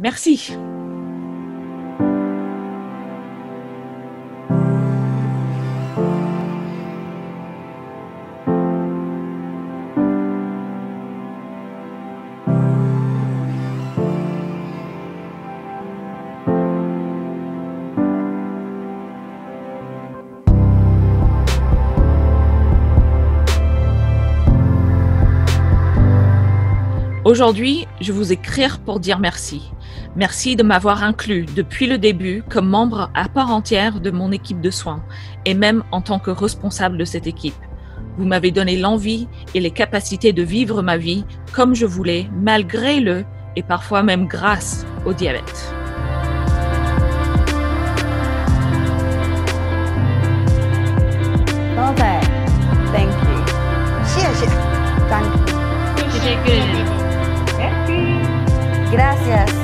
Merci. Aujourd'hui, je vous écrire pour dire merci. Merci de m'avoir inclus depuis le début comme membre à part entière de mon équipe de soins et même en tant que responsable de cette équipe. Vous m'avez donné l'envie et les capacités de vivre ma vie comme je voulais, malgré le et parfois même grâce au diabète. Well done. Thank you. Thank you. Merci. Gracias.